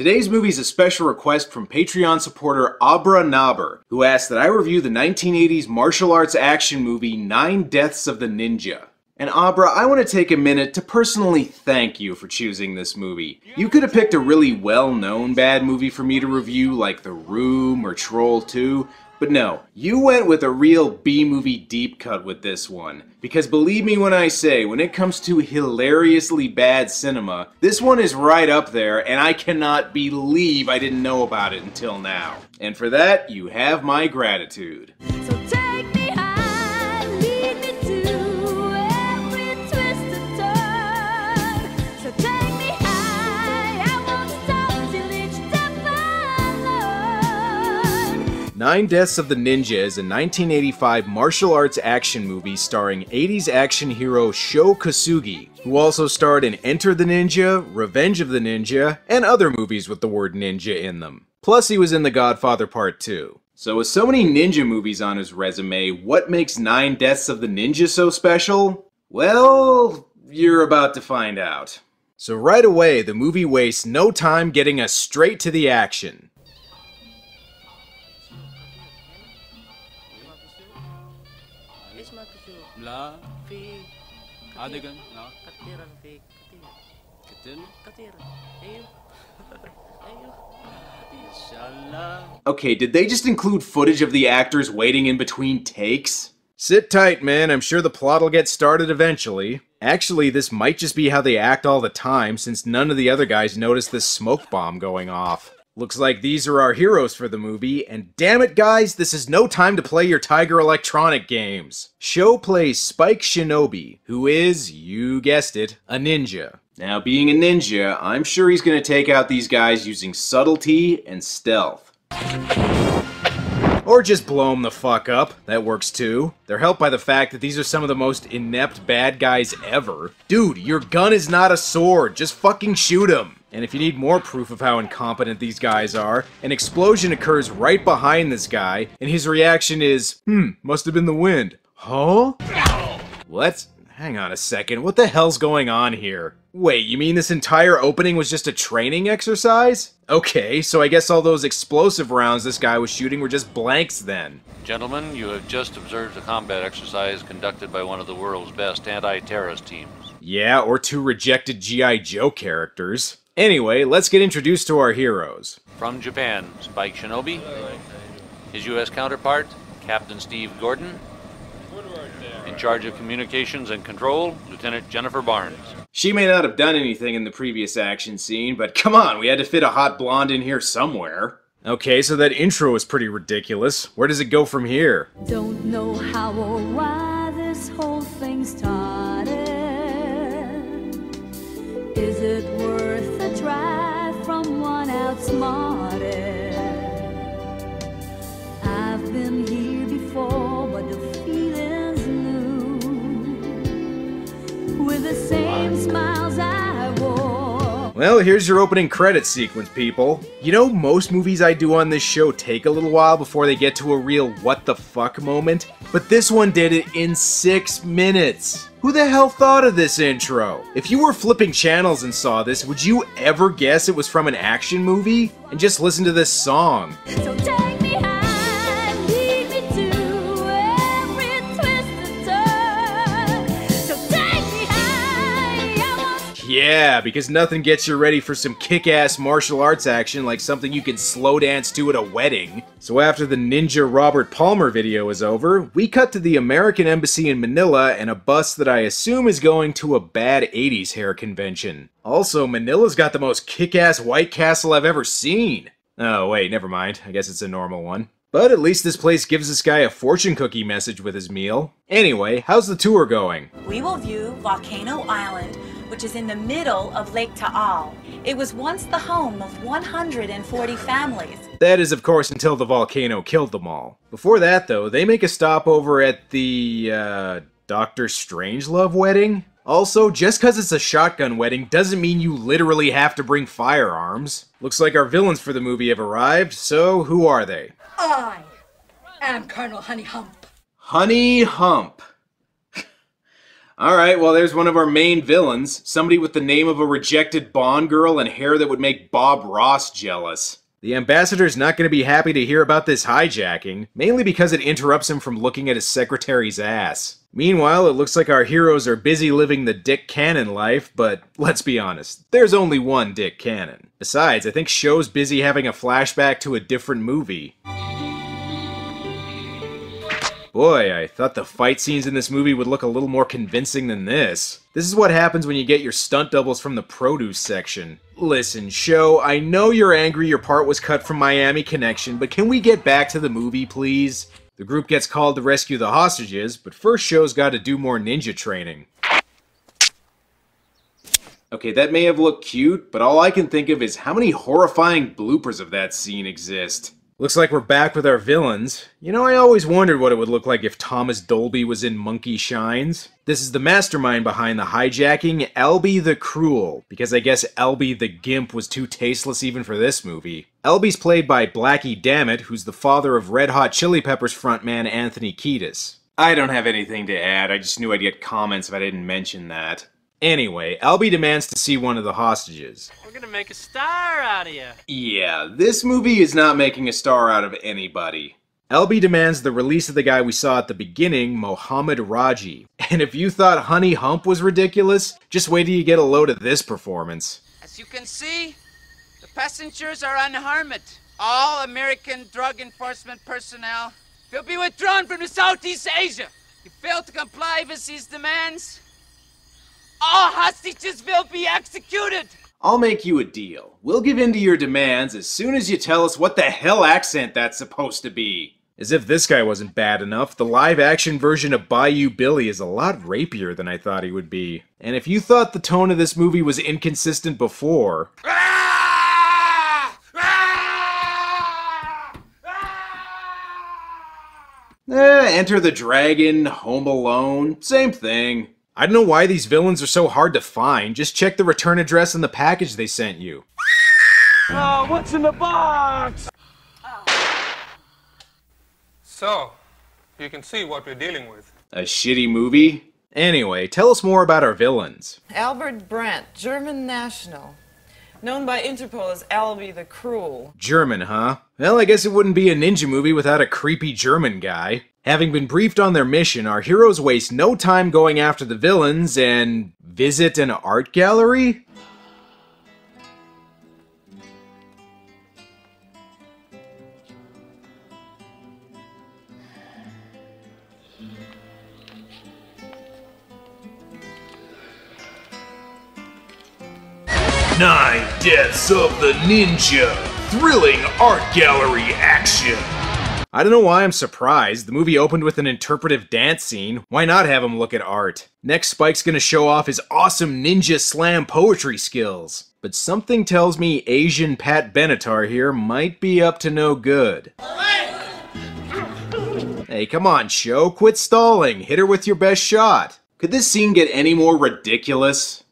Today's movie is a special request from Patreon supporter Abra Nabber, who asked that I review the 1980s martial arts action movie Nine Deaths of the Ninja. And Abra, I want to take a minute to personally thank you for choosing this movie. You could have picked a really well-known bad movie for me to review, like The Room or Troll 2, but no, you went with a real B-movie deep cut with this one. Because believe me when I say, when it comes to hilariously bad cinema, this one is right up there, and I cannot believe I didn't know about it until now. And for that, you have my gratitude. So take me high, lead me to every twist and turn. So take me high, I won't stop till each step I learn. Nine Deaths of the Ninja is a 1985 martial arts action movie starring 80s action hero Sho Kosugi, who also starred in Enter the Ninja, Revenge of the Ninja, and other movies with the word ninja in them. Plus, he was in The Godfather Part II. So with so many ninja movies on his resume, what makes Nine Deaths of the Ninja so special? Well, you're about to find out. So right away, the movie wastes no time getting us straight to the action. Okay, did they just include footage of the actors waiting in between takes? Sit tight, man. I'm sure the plot will get started eventually. Actually, this might just be how they act all the time, since none of the other guys noticed this smoke bomb going off. Looks like these are our heroes for the movie, and damn it guys, this is no time to play your Tiger Electronic games. Sho plays Spike Shinobi, who is, you guessed it, a ninja. Now, being a ninja, I'm sure he's gonna take out these guys using subtlety and stealth. Or just blow them the fuck up, that works too. They're helped by the fact that these are some of the most inept bad guys ever. Dude, your gun is not a sword, just fucking shoot him. And if you need more proof of how incompetent these guys are, an explosion occurs right behind this guy, and his reaction is, must have been the wind. Huh? What? Hang on a second, what the hell's going on here? Wait, you mean this entire opening was just a training exercise? Okay, so I guess all those explosive rounds this guy was shooting were just blanks then. Gentlemen, you have just observed a combat exercise conducted by one of the world's best anti-terrorist teams. Yeah, or two rejected G.I. Joe characters. Anyway, let's get introduced to our heroes. From Japan, Spike Shinobi. His U.S. counterpart, Captain Steve Gordon. In charge of communications and control, Lieutenant Jennifer Barnes. She may not have done anything in the previous action scene, but come on, we had to fit a hot blonde in here somewhere. Okay, so that intro was pretty ridiculous. Where does it go from here? Don't know how or why this whole thing started. Is it worth a try from one outsmarted? I've been here before, but the feeling's new. With the same smiles I wore. Well, here's your opening credit sequence, people. You know, most movies I do on this show take a little while before they get to a real what the fuck moment, but this one did it in 6 minutes. Who the hell thought of this intro? If you were flipping channels and saw this, would you ever guess it was from an action movie? And just listen to this song. So take me high, lead me to every twist and turn. So take me high, I want... Yeah, because nothing gets you ready for some kick-ass martial arts action like something you can slow dance to at a wedding. So after the Ninja Robert Palmer video is over, we cut to the American Embassy in Manila and a bus that I assume is going to a bad 80s hair convention. Also, Manila's got the most kick-ass White Castle I've ever seen. Oh wait, never mind. I guess it's a normal one. But at least this place gives this guy a fortune cookie message with his meal. Anyway, how's the tour going? We will view Volcano Island, which is in the middle of Lake Ta'al. It was once the home of 140 families. That is, of course, until the volcano killed them all. Before that, though, they make a stopover at the, Dr. Strangelove wedding? Also, just cause it's a shotgun wedding doesn't mean you literally have to bring firearms. Looks like our villains for the movie have arrived, so who are they? I am Colonel Honey Hump. Honey Hump. All right, well, there's one of our main villains. Somebody with the name of a rejected Bond girl and hair that would make Bob Ross jealous. The ambassador's not going to be happy to hear about this hijacking, mainly because it interrupts him from looking at his secretary's ass. Meanwhile, it looks like our heroes are busy living the Dick Cannon life, but let's be honest, there's only one Dick Cannon. Besides, I think Sho's busy having a flashback to a different movie. Boy, I thought the fight scenes in this movie would look a little more convincing than this. This is what happens when you get your stunt doubles from the produce section. Listen, Sho, I know you're angry your part was cut from Miami Connection, but can we get back to the movie, please? The group gets called to rescue the hostages, but first Sho's got to do more ninja training. Okay, that may have looked cute, but all I can think of is how many horrifying bloopers of that scene exist. Looks like we're back with our villains. You know, I always wondered what it would look like if Thomas Dolby was in Monkey Shines. This is the mastermind behind the hijacking, Albie the Cruel, because I guess Albie the Gimp was too tasteless even for this movie. Albie's played by Blackie Dammit, who's the father of Red Hot Chili Peppers frontman Anthony Kiedis. I don't have anything to add, I just knew I'd get comments if I didn't mention that. Anyway, Albie demands to see one of the hostages. We're gonna make a star out of you. Yeah, this movie is not making a star out of anybody. Albie demands the release of the guy we saw at the beginning, Mohammed Raji. And if you thought Honey Hump was ridiculous, just wait till you get a load of this performance. As you can see, the passengers are unharmed. All American drug enforcement personnel will be withdrawn from Southeast Asia. You fail to comply with these demands, all hostages will be executed! I'll make you a deal. We'll give in to your demands as soon as you tell us what the hell accent that's supposed to be. As if this guy wasn't bad enough, the live-action version of Bayou Billy is a lot rapier than I thought he would be. And if you thought the tone of this movie was inconsistent before... Enter the Dragon, Home Alone, same thing. I don't know why these villains are so hard to find. Just check the return address in the package they sent you. Oh, what's in the box? Oh. So, you can see what we're dealing with. A shitty movie? Anyway, tell us more about our villains. Albert Brandt, German national. Known by Interpol as Albie the Cruel. German, huh? Well, I guess it wouldn't be a ninja movie without a creepy German guy. Having been briefed on their mission, our heroes waste no time going after the villains and visit an art gallery? Nine Deaths of the Ninja, thrilling art gallery action. I don't know why I'm surprised. The movie opened with an interpretive dance scene. Why not have him look at art? Next, Spike's gonna show off his awesome ninja slam poetry skills. But something tells me Asian Pat Benatar here might be up to no good. Hey, come on, Sho. Quit stalling. Hit her with your best shot. Could this scene get any more ridiculous?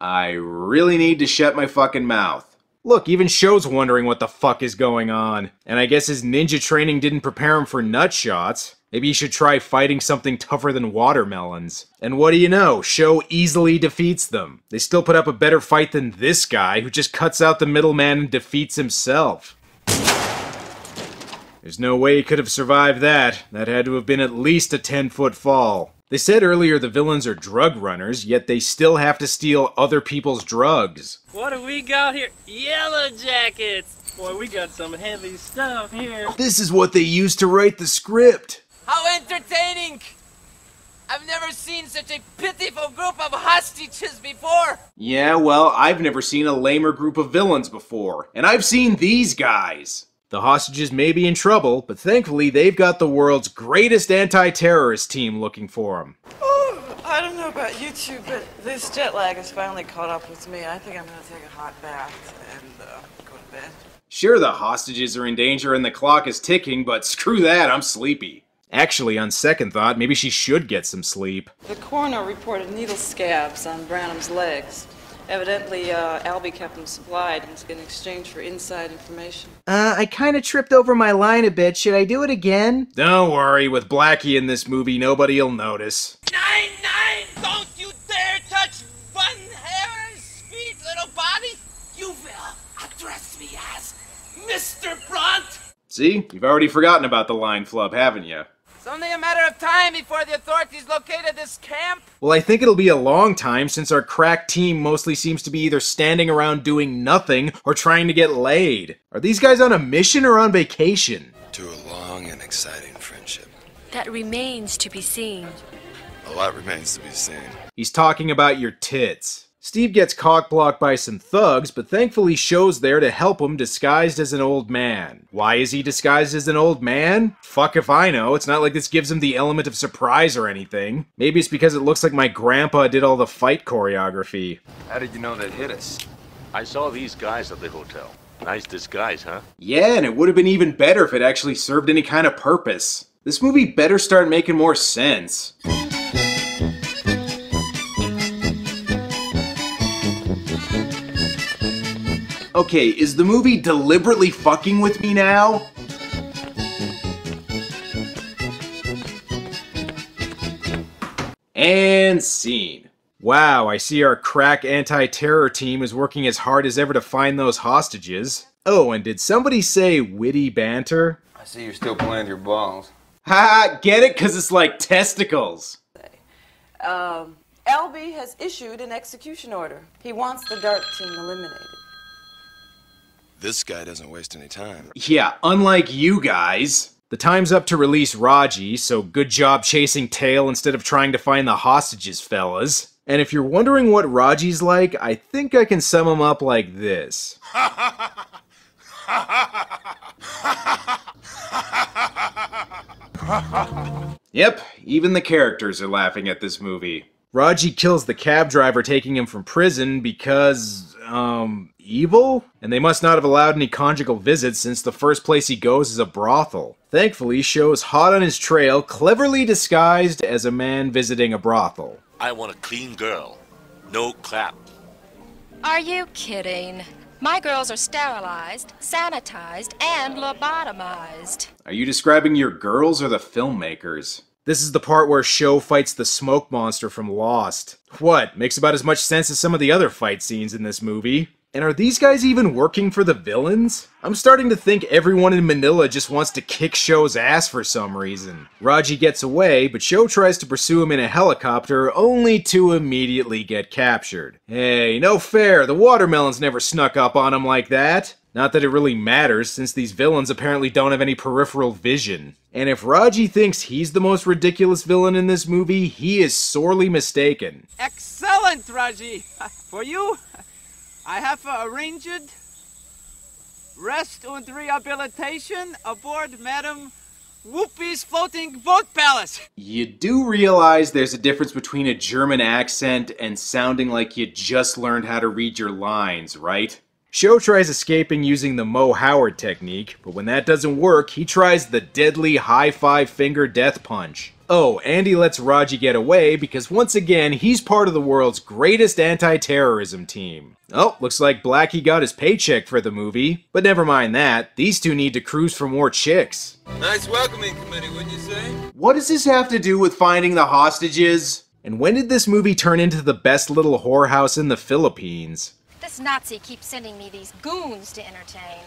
I really need to shut my fucking mouth. Look, even Sho's wondering what the fuck is going on. And I guess his ninja training didn't prepare him for nut shots. Maybe he should try fighting something tougher than watermelons. And what do you know? Sho easily defeats them. They still put up a better fight than this guy, who just cuts out the middleman and defeats himself. There's no way he could have survived that. That had to have been at least a 10-foot fall. They said earlier the villains are drug runners, yet they still have to steal other people's drugs. What do we got here? Yellow jackets! Boy, we got some heavy stuff here. This is what they used to write the script. How entertaining! I've never seen such a pitiful group of hostages before! Yeah, well, I've never seen a lamer group of villains before. And I've seen these guys. The hostages may be in trouble, but thankfully they've got the world's greatest anti-terrorist team looking for them. Oh, I don't know about you two, but this jet lag has finally caught up with me. I think I'm going to take a hot bath and go to bed. Sure, the hostages are in danger and the clock is ticking, but screw that, I'm sleepy. Actually, on second thought, maybe she should get some sleep. The coroner reported needle scabs on Branham's legs. Evidently, Albie kept him supplied in exchange for inside information. I kind of tripped over my line a bit. Should I do it again? Don't worry. With Blackie in this movie, nobody'll notice. Nine! Don't you dare touch one hair and speed, little body! You will address me as Mr. Brandt! See? You've already forgotten about the line flub, haven't you? It's only a matter of time before the authorities located this camp. Well, I think it'll be a long time since our crack team mostly seems to be either standing around doing nothing or trying to get laid. Are these guys on a mission or on vacation? To a long and exciting friendship. That remains to be seen. A lot remains to be seen. He's talking about your tits. Steve gets cock-blocked by some thugs, but thankfully Sho's there to help him disguised as an old man. Why is he disguised as an old man? Fuck if I know. It's not like this gives him the element of surprise or anything. Maybe it's because it looks like my grandpa did all the fight choreography. How did you know they'd hit us? I saw these guys at the hotel. Nice disguise, huh? Yeah, and it would have been even better if it actually served any kind of purpose. This movie better start making more sense. Okay, is the movie deliberately fucking with me now? And scene. Wow, I see our crack anti-terror team is working as hard as ever to find those hostages. Oh, and did somebody say witty banter? I see you're still playing with your balls. Ha! Get it? Because it's like testicles. Albie has issued an execution order. He wants the dark team eliminated. This guy doesn't waste any time. Yeah, unlike you guys. The time's up to release Raji, so good job chasing tail instead of trying to find the hostages, fellas. And if you're wondering what Raji's like, I think I can sum him up like this. Yep, even the characters are laughing at this movie. Raji kills the cab driver taking him from prison because, evil? And they must not have allowed any conjugal visits since the first place he goes is a brothel. Thankfully, Sho is hot on his trail, cleverly disguised as a man visiting a brothel. I want a clean girl. No clap. Are you kidding? My girls are sterilized, sanitized, and lobotomized. Are you describing your girls or the filmmakers? This is the part where Sho fights the smoke monster from Lost. What? Makes about as much sense as some of the other fight scenes in this movie. And are these guys even working for the villains? I'm starting to think everyone in Manila just wants to kick Sho's ass for some reason. Raji gets away, but Sho tries to pursue him in a helicopter, only to immediately get captured. Hey, no fair, the watermelons never snuck up on him like that. Not that it really matters, since these villains apparently don't have any peripheral vision. And if Raji thinks he's the most ridiculous villain in this movie, he is sorely mistaken. Excellent, Raji! For you, I have arranged rest and rehabilitation aboard Madam Whoopi's floating boat palace. You do realize there's a difference between a German accent and sounding like you just learned how to read your lines, right? Sho tries escaping using the Mo Howard technique, but when that doesn't work, he tries the deadly high-five-finger death punch. Oh, and he lets Raji get away because once again, he's part of the world's greatest anti-terrorism team. Oh, looks like Blackie got his paycheck for the movie. But never mind that, these two need to cruise for more chicks. Nice welcoming committee, wouldn't you say? What does this have to do with finding the hostages? And when did this movie turn into the best little whorehouse in the Philippines? This Nazi keeps sending me these goons to entertain.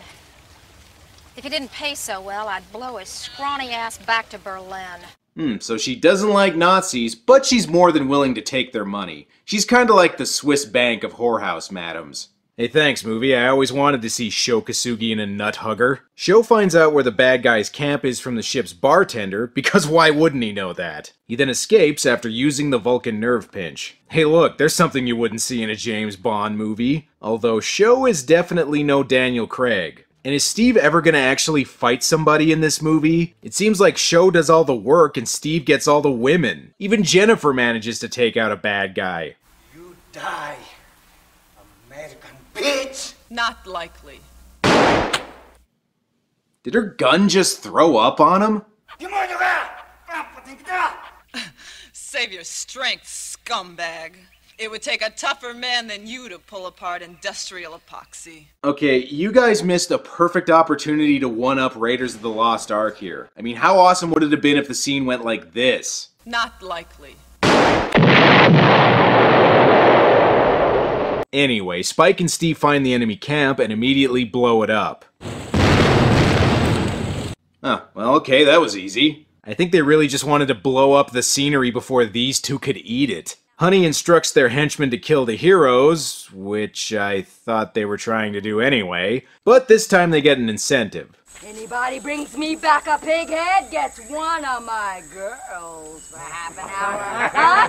If he didn't pay so well, I'd blow his scrawny ass back to Berlin. So she doesn't like Nazis, but she's more than willing to take their money. She's kinda like the Swiss bank of whorehouse madams. Hey, thanks, movie. I always wanted to see Sho Kosugi in a nut hugger. Sho finds out where the bad guy's camp is from the ship's bartender, because why wouldn't he know that? He then escapes after using the Vulcan nerve pinch. Hey look, there's something you wouldn't see in a James Bond movie. Although Sho is definitely no Daniel Craig. And is Steve ever gonna actually fight somebody in this movie? It seems like Sho does all the work and Steve gets all the women. Even Jennifer manages to take out a bad guy. You die, American. Bitch! Not likely. Did her gun just throw up on him? Save your strength, scumbag. It would take a tougher man than you to pull apart industrial epoxy. Okay, you guys missed a perfect opportunity to one-up Raiders of the Lost Ark here. I mean, how awesome would it have been if the scene went like this? Not likely. Anyway, Spike and Steve find the enemy camp and immediately blow it up. Oh, well, okay, that was easy. I think they really just wanted to blow up the scenery before these two could eat it. Honey instructs their henchmen to kill the heroes, which I thought they were trying to do anyway, but this time they get an incentive. Anybody brings me back a pig head gets one of my girls for half an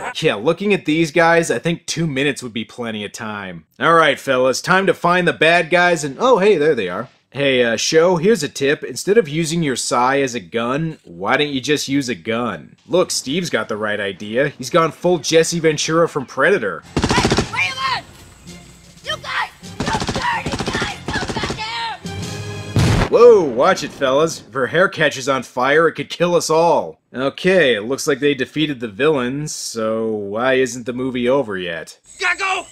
hour. Yeah, looking at these guys, I think 2 minutes would be plenty of time. Alright fellas, time to find the bad guys and oh hey, there they are. Hey, Sho, here's a tip. Instead of using your sai as a gun, why don't you just use a gun? Look, Steve's got the right idea. He's gone full Jesse Ventura from Predator. Hey, where you at? You guys, you dirty guys, come back here! Whoa, watch it, fellas. If her hair catches on fire, it could kill us all. Okay, it looks like they defeated the villains, so why isn't the movie over yet? Gago!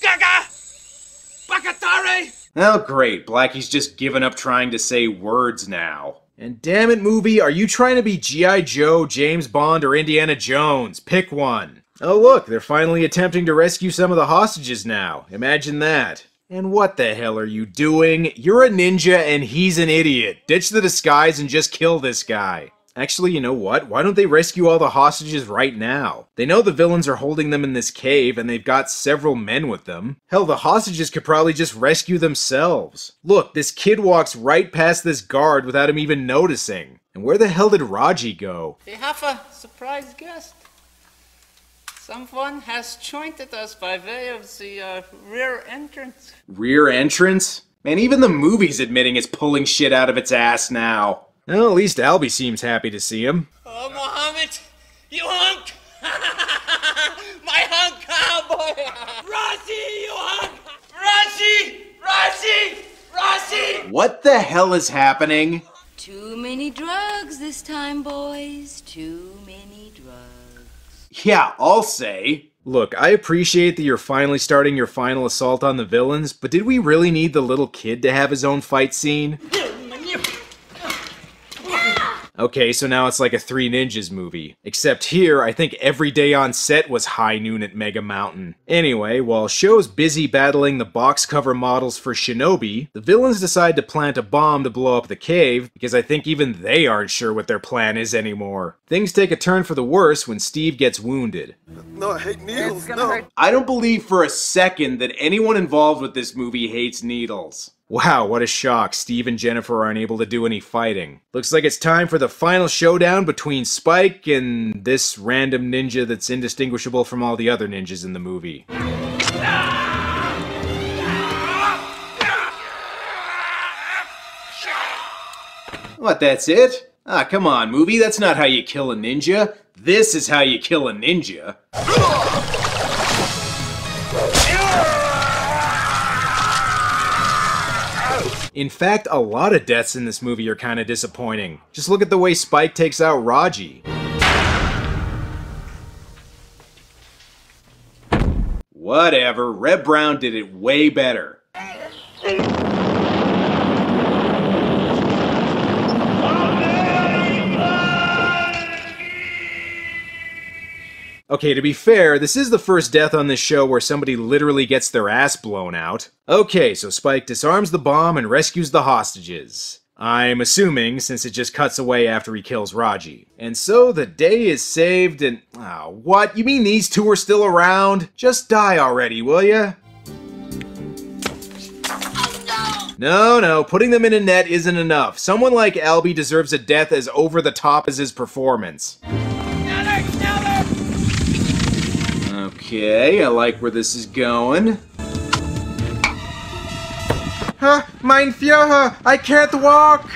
Gaga! Bakatare! Oh great, Blackie's just given up trying to say words now. And damn it, movie, are you trying to be G.I. Joe, James Bond, or Indiana Jones? Pick one. Oh look, they're finally attempting to rescue some of the hostages now. Imagine that. And what the hell are you doing? You're a ninja and he's an idiot. Ditch the disguise and just kill this guy. Actually, you know what? Why don't they rescue all the hostages right now? They know the villains are holding them in this cave, and they've got several men with them. Hell, the hostages could probably just rescue themselves. Look, this kid walks right past this guard without him even noticing. And where the hell did Raji go? They have a surprise guest. Someone has joined us by way of the rear entrance. Rear entrance? Man, even the movie's admitting it's pulling shit out of its ass now. Well, at least Albie seems happy to see him. Oh, Mohammed! You hunk! My hunk cowboy! Raji, you hunk! Raji! Raji! Raji! What the hell is happening? Too many drugs this time, boys. Too many drugs. Yeah, I'll say. Look, I appreciate that you're finally starting your final assault on the villains, but did we really need the little kid to have his own fight scene? Okay, so now it's like a Three Ninjas movie. Except here, I think every day on set was high noon at Mega Mountain. Anyway, while Sho's busy battling the box cover models for Shinobi, the villains decide to plant a bomb to blow up the cave, because I think even they aren't sure what their plan is anymore. Things take a turn for the worse when Steve gets wounded. No, I hate needles, no. I don't believe for a second that anyone involved with this movie hates needles. Wow, what a shock. Steve and Jennifer aren't able to do any fighting. Looks like it's time for the final showdown between Spike and this random ninja that's indistinguishable from all the other ninjas in the movie. What, that's it? Ah, come on, movie, that's not how you kill a ninja. This is how you kill a ninja. In fact, a lot of deaths in this movie are kind of disappointing. Just look at the way Spike takes out Raji. Whatever, Red Brown did it way better. Okay, to be fair, this is the first death on this show where somebody literally gets their ass blown out. Okay, so Spike disarms the bomb and rescues the hostages. I'm assuming, since it just cuts away after he kills Raji. And so the day is saved and... Oh, what? You mean these two are still around? Just die already, will ya? No, putting them in a net isn't enough. Someone like Albie deserves a death as over the top as his performance. Okay, I like where this is going. Huh? Mein Führer, I can't walk!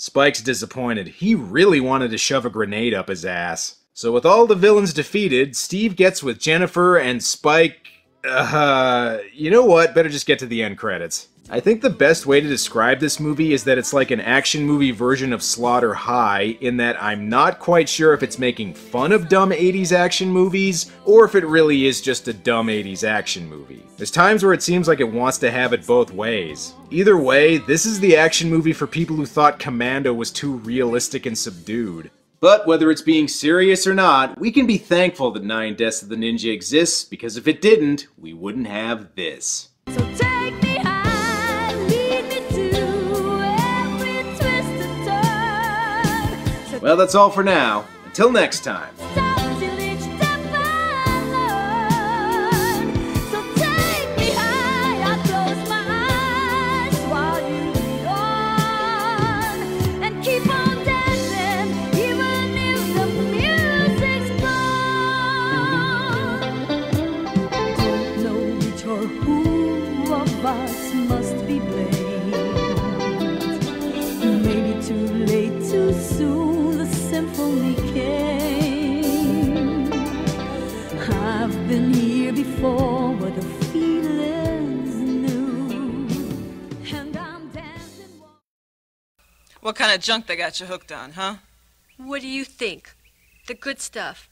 Spike's disappointed. He really wanted to shove a grenade up his ass. So with all the villains defeated, Steve gets with Jennifer and Spike... you know what? Better just get to the end credits. I think the best way to describe this movie is that it's like an action movie version of Slaughter High, in that I'm not quite sure if it's making fun of dumb 80s action movies, or if it really is just a dumb 80s action movie. There's times where it seems like it wants to have it both ways. Either way, this is the action movie for people who thought Commando was too realistic and subdued. But whether it's being serious or not, we can be thankful that Nine Deaths of the Ninja exists, because if it didn't, we wouldn't have this. So take me high. Well, that's all for now. Until next time. What kind of junk they got you hooked on, huh? What do you think? The good stuff.